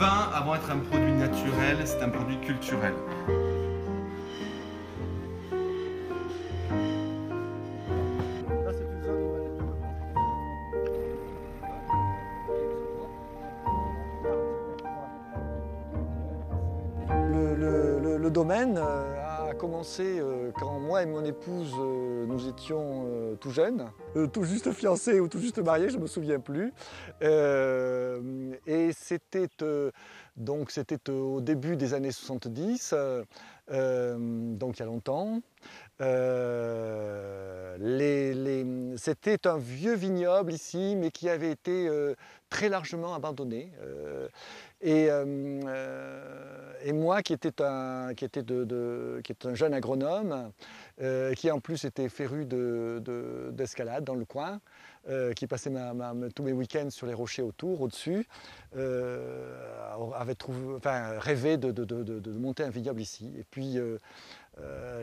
vin, avant d'être un produit naturel, c'est un produit culturel. Le domaine a commencé quand moi et mon épouse nous étions tout jeunes, tout juste fiancés ou tout juste mariés, je ne me souviens plus. Et c'était au début des années 70, donc il y a longtemps. C'était un vieux vignoble ici, mais qui avait été très largement abandonné. Et moi, qui était un jeune agronome, qui en plus était féru d'escalade dans le coin, qui passait tous mes week-ends sur les rochers autour, au-dessus, rêvé de monter un vignoble ici. Et puis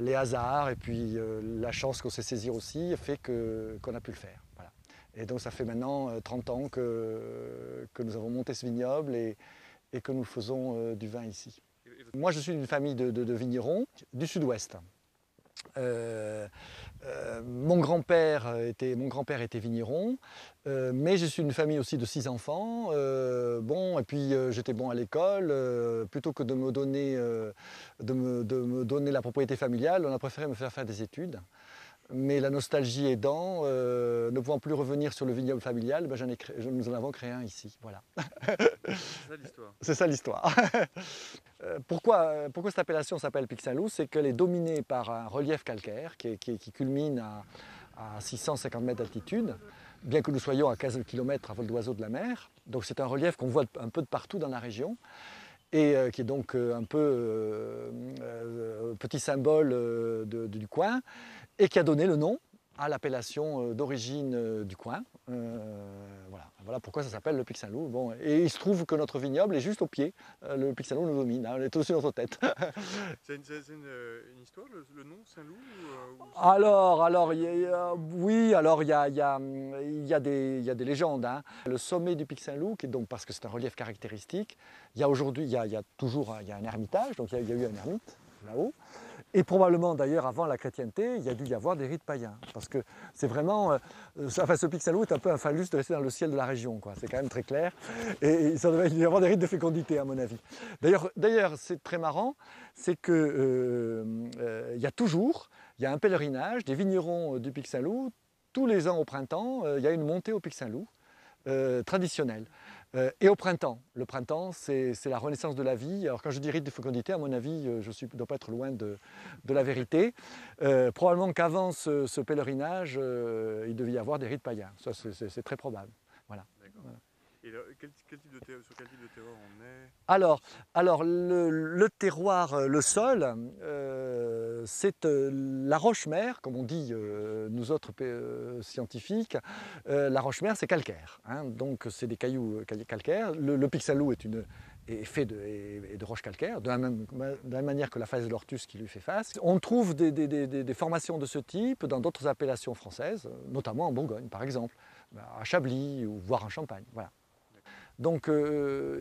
les hasards, et puis la chance qu'on sait saisir aussi, fait qu'on a pu le faire. Voilà. Et donc ça fait maintenant 30 ans que nous avons monté ce vignoble et que nous faisons du vin ici. Moi, je suis d'une famille de vignerons du sud-ouest. Mon grand-père était vigneron, mais je suis une famille aussi de 6 enfants. J'étais bon à l'école. Plutôt que de me donner la propriété familiale, on a préféré me faire des études. Mais la nostalgie aidant, ne pouvant plus revenir sur le vignoble familial, nous en avons créé un ici. Voilà. C'est ça l'histoire. Pourquoi cette appellation s'appelle Pic Saint-Loup? C'est qu'elle est dominée par un relief calcaire qui culmine à 650 mètres d'altitude, bien que nous soyons à 15 km à vol d'oiseau de la mer. Donc c'est un relief qu'on voit un peu de partout dans la région, et qui est donc un peu petit symbole du coin, et qui a donné le nom à l'appellation d'origine du coin. Voilà pourquoi ça s'appelle le Pic Saint-Loup. Bon, et il se trouve que notre vignoble est juste au pied. Le Pic Saint-Loup nous domine, hein, on est au-dessus de notre tête. C'est une histoire, le nom Saint-Loup il y a des légendes. Hein. Le sommet du Pic Saint-Loup, parce que c'est un relief caractéristique, il y a un ermitage, donc il y a eu un ermite là-haut. Et probablement d'ailleurs avant la chrétienté, il y a dû y avoir des rites païens. Parce que c'est vraiment... ce Pic Saint-Loup est un peu un phallus dressé dans le ciel de la région. C'est quand même très clair. Et ça devait y avoir des rites de fécondité à mon avis. D'ailleurs, c'est très marrant, c'est que il y a un pèlerinage des vignerons du Pic Saint-Loup. Tous les ans au printemps, il y a une montée au Pic Saint-Loup traditionnelle. Et au printemps. Le printemps, c'est la renaissance de la vie. Alors quand je dis rite de fécondité, à mon avis, je ne dois pas être loin de la vérité. Probablement qu'avant ce pèlerinage, il devait y avoir des rites païens. Ça, c'est très probable. Voilà. Voilà. Et sur quel type de terroir on est? Alors le terroir, le sol, c'est la roche-mère, comme on dit nous autres scientifiques. La roche-mère, c'est calcaire, hein, donc c'est des cailloux calcaires. Le Pic Saint-Loup est fait de roches calcaires, de la même manière que la face de l'Hortus qui lui fait face. On trouve des formations de ce type dans d'autres appellations françaises, notamment en Bourgogne par exemple, à Chablis ou voire en Champagne. Voilà. Donc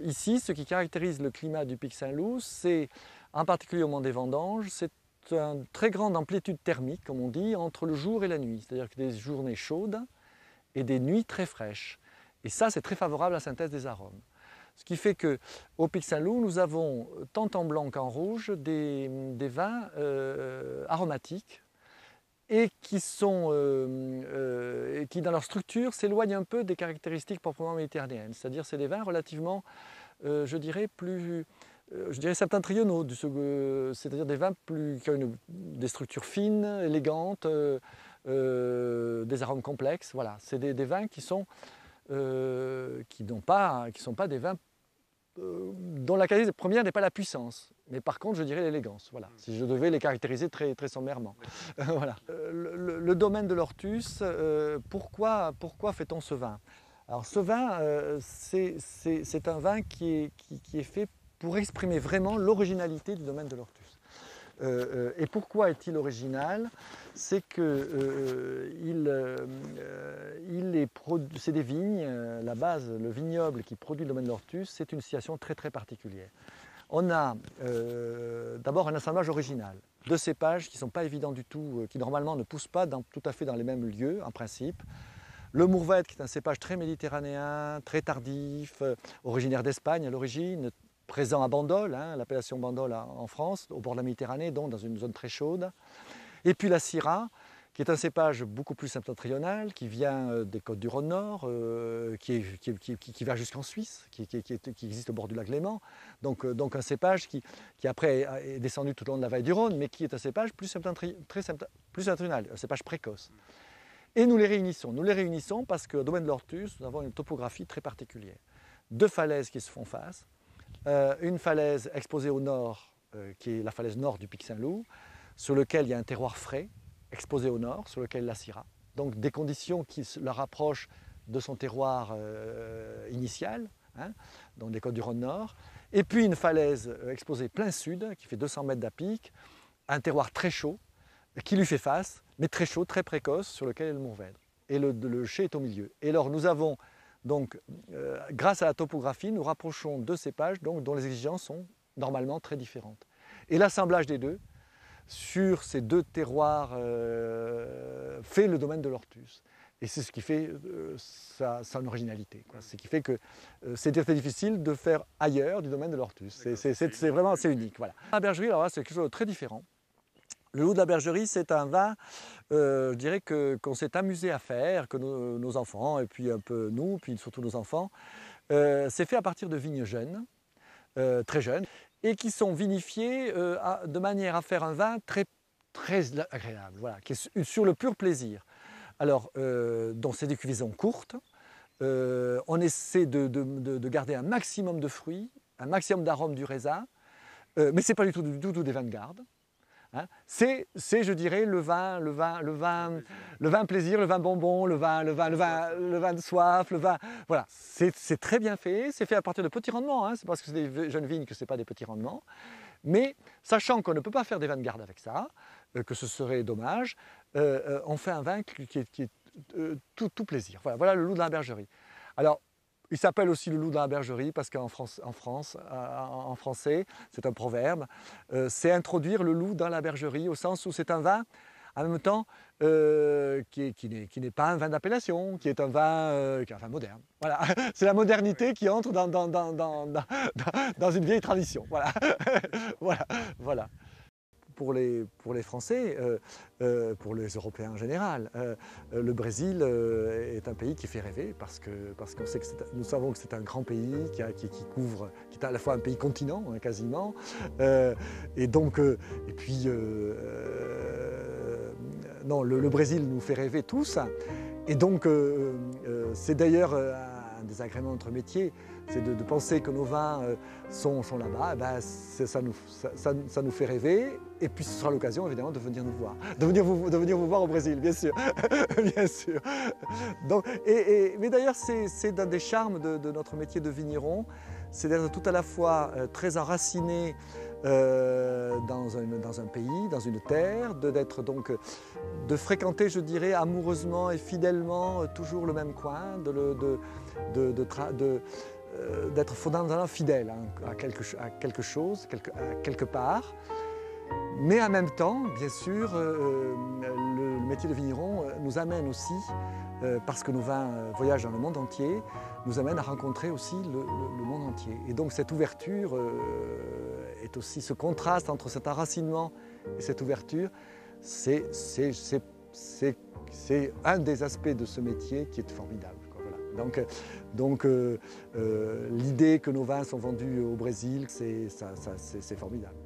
ici, ce qui caractérise le climat du Pic Saint-Loup, c'est en particulier au moment des vendanges, c'est une très grande amplitude thermique, comme on dit, entre le jour et la nuit. C'est-à-dire que des journées chaudes et des nuits très fraîches. Et ça, c'est très favorable à la synthèse des arômes. Ce qui fait qu'au Pic Saint-Loup, nous avons tant en blanc qu'en rouge des vins aromatiques, et qui dans leur structure s'éloignent un peu des caractéristiques proprement méditerranéennes. C'est-à-dire c'est des vins relativement, je dirais septentrionaux, c'est-à-dire des vins qui ont des structures fines, élégantes, des arômes complexes. Voilà, c'est des vins qui ne sont pas des vins dont la qualité première n'est pas la puissance, mais par contre je dirais l'élégance, voilà, si je devais les caractériser très, très sommairement. Voilà. Le domaine de l'Hortus, pourquoi fait-on ce vin? Alors ce vin, c'est un vin qui est fait pour exprimer vraiment l'originalité du domaine de l'Hortus. Et pourquoi est-il original? C'est que c'est des vignes, la base, le vignoble qui produit le domaine de l'Hortus, c'est une situation très très particulière. On a d'abord un assemblage original, deux cépages qui ne sont pas évidents du tout, qui normalement ne poussent pas tout à fait dans les mêmes lieux en principe. Le Mourvèdre, qui est un cépage très méditerranéen, très tardif, originaire d'Espagne à l'origine, présent à Bandol, hein, l'appellation Bandol en France, au bord de la Méditerranée, donc dans une zone très chaude. Et puis la Syrah, qui est un cépage beaucoup plus septentrional, qui vient des côtes du Rhône-Nord, qui va jusqu'en Suisse, qui existe au bord du lac Léman. Donc un cépage qui après est descendu tout au long de la vallée du Rhône, mais qui est un cépage plus septentrional, un cépage précoce. Et nous les réunissons. Nous les réunissons parce qu'au domaine de l'Hortus, nous avons une topographie très particulière. Deux falaises qui se font face. Une falaise exposée au nord, qui est la falaise nord du Pic Saint-Loup, sur lequel il y a un terroir frais, exposé au nord, sur lequel la Syrah. Donc des conditions qui la rapprochent de son terroir initial, hein, dans les côtes du Rhône-Nord. Et puis une falaise exposée plein sud, qui fait 200 mètres d'apic, un terroir très chaud, qui lui fait face, mais très chaud, très précoce, sur lequel est le Mourvèdre. Et le chai est au milieu. Et alors nous avons, donc, grâce à la topographie, nous rapprochons deux cépages donc, dont les exigences sont normalement très différentes. Et l'assemblage des deux, sur ces deux terroirs, fait le domaine de l'Hortus. Et c'est ce qui fait son originalité, quoi. C'est ce qui fait que c'est très difficile de faire ailleurs du domaine de l'Hortus. C'est vraiment assez unique. Voilà. La bergerie, alors là, c'est quelque chose de très différent. Le loup de la bergerie, c'est un vin, je dirais, qu'on s'est amusé à faire, que nos enfants, et puis un peu nous, puis surtout nos enfants. C'est fait à partir de vignes jeunes, très jeunes, et qui sont vinifiées de manière à faire un vin très, très agréable, voilà, qui est sur le pur plaisir. Alors, donc c'est des cuvaisons courtes, on essaie de garder un maximum de fruits, un maximum d'arômes du raisin, mais ce n'est pas du tout des vins de garde. Hein, c'est, je dirais, le vin plaisir, le vin bonbon, le vin de soif, le vin... Voilà, c'est très bien fait, c'est fait à partir de petits rendements, hein, c'est parce que c'est des jeunes vignes que ce n'est pas des petits rendements, mais sachant qu'on ne peut pas faire des vins de garde avec ça, que ce serait dommage, on fait un vin qui est tout plaisir. Voilà le loup de la bergerie. Alors, il s'appelle aussi le loup de la bergerie parce qu'en français, c'est un proverbe, c'est introduire le loup dans la bergerie au sens où c'est un vin, en même temps, qui n'est pas un vin d'appellation, qui est un vin moderne. Voilà, c'est la modernité qui entre dans une vieille tradition. Voilà, voilà. Pour les Français, pour les Européens en général. Le Brésil est un pays qui fait rêver parce qu'on sait que nous savons que c'est un grand pays qui est à la fois un pays continent quasiment, et donc et puis non, le Brésil nous fait rêver tous, et donc c'est d'ailleurs un désagrément entre métiers, c'est de penser que nos vins sont là-bas, ben ça nous fait rêver, et puis ce sera l'occasion évidemment de venir nous voir, de venir vous voir au Brésil, bien sûr, bien sûr. Donc, mais d'ailleurs c'est un des charmes de notre métier de vigneron, c'est d'être tout à la fois très enraciné dans un pays, dans une terre, de fréquenter, je dirais, amoureusement et fidèlement toujours le même coin, d'être fondamentalement fidèle, hein, à quelque chose, quelque part. Mais en même temps, bien sûr, le métier de vigneron nous amène aussi, parce que nos vins voyagent dans le monde entier, nous amène à rencontrer aussi le monde entier. Et donc cette ouverture est aussi ce contraste entre cet enracinement et cette ouverture, c'est un des aspects de ce métier qui est formidable. Donc l'idée que nos vins sont vendus au Brésil, c'est formidable.